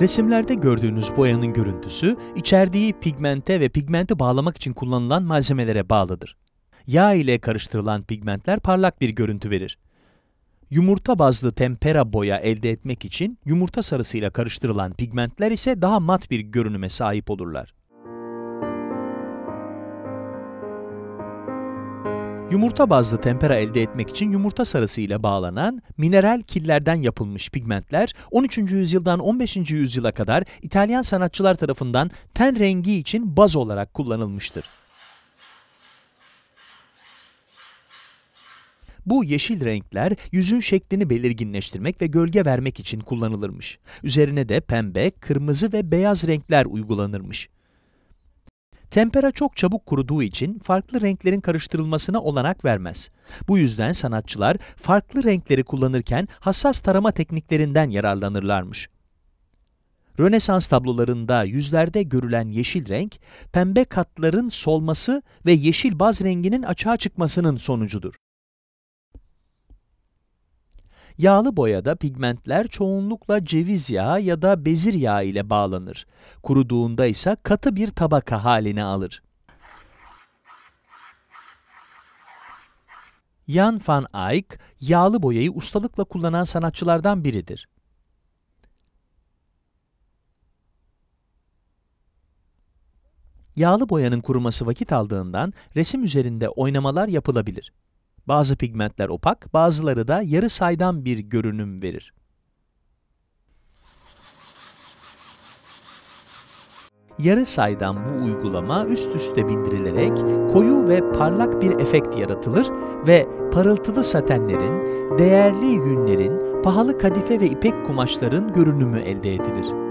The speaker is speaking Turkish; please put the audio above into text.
Resimlerde gördüğünüz boyanın görüntüsü, içerdiği pigmente ve pigmenti bağlamak için kullanılan malzemelere bağlıdır. Yağ ile karıştırılan pigmentler parlak bir görüntü verir. Yumurta bazlı tempera boya elde etmek için yumurta sarısıyla karıştırılan pigmentler ise daha mat bir görünüme sahip olurlar. Yumurta bazlı tempera elde etmek için yumurta sarısıyla bağlanan mineral killerden yapılmış pigmentler 13. yüzyıldan 15. yüzyıla kadar İtalyan sanatçılar tarafından ten rengi için baz olarak kullanılmıştır. Bu yeşil renkler yüzün şeklini belirginleştirmek ve gölge vermek için kullanılırmış. Üzerine de pembe, kırmızı ve beyaz renkler uygulanırmış. Tempera çok çabuk kuruduğu için farklı renklerin karıştırılmasına olanak vermez. Bu yüzden sanatçılar farklı renkleri kullanırken hassas tarama tekniklerinden yararlanırlarmış. Rönesans tablolarında yüzlerde görülen yeşil renk, pembe katların solması ve yeşil baz renginin açığa çıkmasının sonucudur. Yağlı boyada pigmentler çoğunlukla ceviz yağı ya da bezir yağı ile bağlanır. Kuruduğunda ise katı bir tabaka halini alır. Jan van Eyck, yağlı boyayı ustalıkla kullanan sanatçılardan biridir. Yağlı boyanın kuruması vakit aldığından resim üzerinde oynamalar yapılabilir. Bazı pigmentler opak, bazıları da yarı saydam bir görünüm verir. Yarı saydam bu uygulama üst üste bindirilerek koyu ve parlak bir efekt yaratılır ve parıltılı satenlerin, değerli yünlerin, pahalı kadife ve ipek kumaşların görünümü elde edilir.